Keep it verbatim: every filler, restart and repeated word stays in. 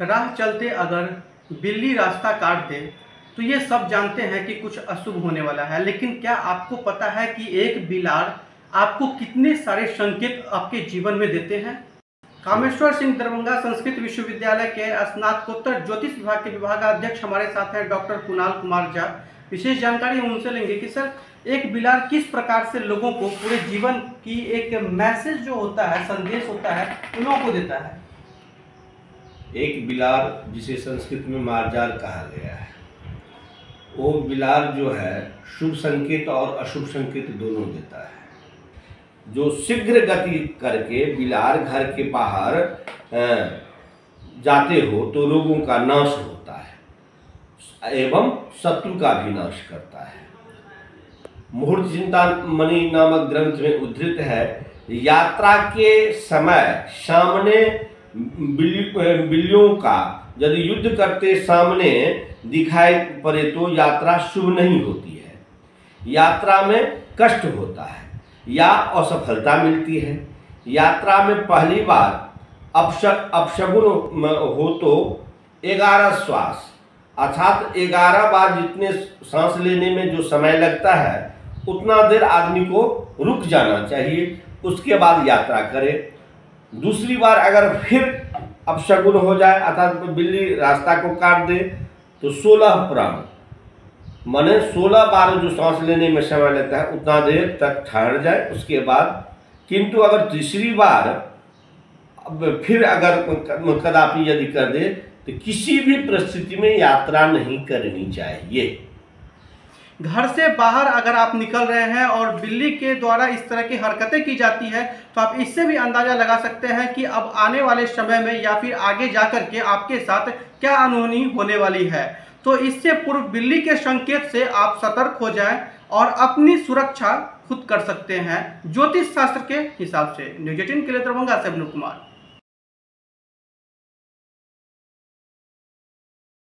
राह चलते अगर बिल्ली रास्ता काट दे, तो ये सब जानते हैं कि कुछ अशुभ होने वाला है, लेकिन क्या आपको पता है कि एक बिलाड़ आपको कितने सारे संकेत आपके जीवन में देते हैं। कामेश्वर सिंह दरभंगा संस्कृत विश्वविद्यालय के स्नातकोत्तर ज्योतिष विभाग के विभागाध्यक्ष हमारे साथ हैं डॉक्टर कुणाल कुमार झा। विशेष जानकारी हम उनसे लेंगे कि सर एक बिलाड़ किस प्रकार से लोगों को पूरे जीवन की एक मैसेज जो होता है, संदेश होता है, उन लोगों को देता है। एक बिलाड़, जिसे संस्कृत में मार्जार कहा गया है, वो बिलाड़ जो है शुभ संकेत और अशुभ संकेत दोनों देता है। जो शीघ्र गति करके बिलाड़ घर के बाहर जाते हो तो रोगों का नाश होता है एवं शत्रु का भी नाश करता है। मुहूर्त चिंतामणि नामक ग्रंथ में उद्धृत है, यात्रा के समय सामने बिल्लियों का यदि युद्ध करते सामने दिखाई पड़े तो यात्रा शुभ नहीं होती है, यात्रा में कष्ट होता है या असफलता मिलती है। यात्रा में पहली बार अपशगुन हो तो ग्यारह श्वास अर्थात ग्यारह बार जितने सांस लेने में जो समय लगता है उतना देर आदमी को रुक जाना चाहिए, उसके बाद यात्रा करे। दूसरी बार अगर फिर अपशगुन हो जाए अर्थात बिल्ली रास्ता को काट दे तो सोलह प्राण माने सोलह बार जो सांस लेने में समय लेता है उतना देर तक ठहर जाए, उसके बाद। किंतु अगर तीसरी बार अब फिर अगर कदापि यदि कर दे तो किसी भी परिस्थिति में यात्रा नहीं करनी चाहिए। घर से बाहर अगर आप निकल रहे हैं और बिल्ली के द्वारा इस तरह की हरकतें की जाती है तो आप इससे भी अंदाजा लगा सकते हैं कि अब आने वाले समय में या फिर आगे जाकर के आपके साथ क्या अनहोनी होने वाली है। तो इससे पूर्व बिल्ली के संकेत से आप सतर्क हो जाएं और अपनी सुरक्षा खुद कर सकते हैं ज्योतिष शास्त्र के हिसाब से। न्यूज अठारह के लिए दरभंगा से कुमार।